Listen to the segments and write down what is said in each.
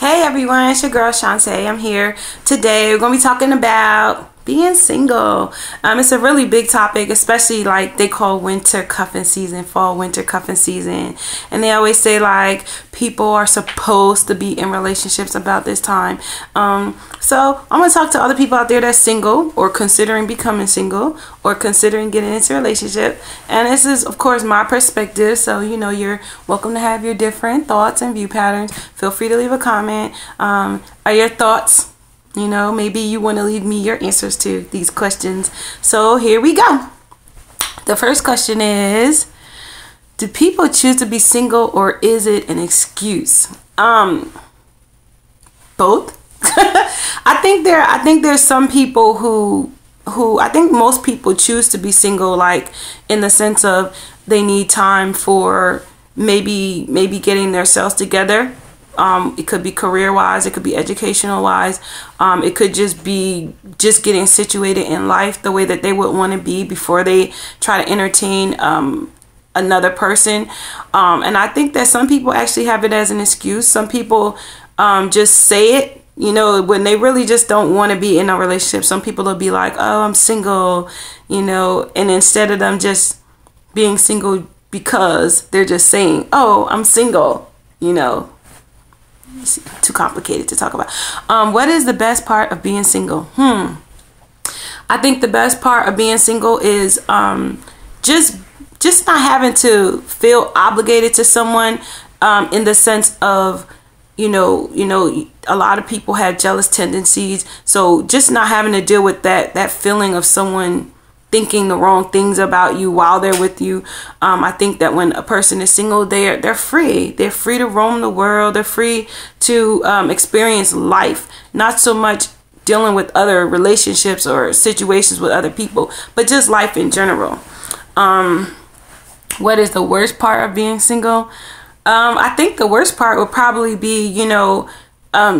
Hey everyone, it's your girl Shantae. I'm here today. We're gonna be talking about being single. It's a really big topic, especially like they call winter cuffing season, fall winter cuffing season, and they always say like people are supposed to be in relationships about this time. So I'm gonna talk to other people out there that's single or considering becoming single or considering getting into a relationship, and this is of course my perspective, so you know you're welcome to have your different thoughts and view patterns. Feel free to leave a comment. Are your thoughts, you know, maybe you want to leave me your answers to these questions. So here we go. The first question is, do people choose to be single or is it an excuse? Both. I think there's some people who I think most people choose to be single, like in the sense of they need time for maybe getting themselves together. It could be career-wise, it could be educational-wise, it could just be getting situated in life the way that they would want to be before they try to entertain another person. And I think that some people actually have it as an excuse. Some people just say it, you know, when they really just don't want to be in a relationship. Some people will be like, oh, I'm single, you know, and instead of them just being single because they're just saying, oh, I'm single, you know. It's too complicated to talk about. What is the best part of being single? I think the best part of being single is just not having to feel obligated to someone, in the sense of, you know, a lot of people have jealous tendencies. So just not having to deal with that feeling of someone thinking the wrong things about you while they're with you. I think that when a person is single, they're free. They're free to roam the world. They're free to experience life. Not so much dealing with other relationships or situations with other people, but just life in general. What is the worst part of being single? I think the worst part would probably be, you know,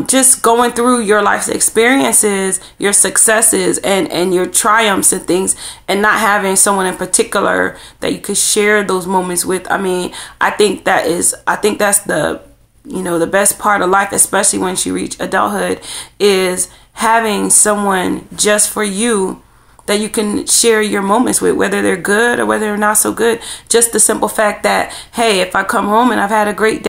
just going through your life's experiences, your successes and your triumphs and things, and not having someone in particular that you could share those moments with. I mean, I think that's the, you know, the best part of life, especially once you reach adulthood, is having someone just for you that you can share your moments with, whether they're good or whether they're not so good. Just the simple fact that, hey, if I come home and I've had a great day,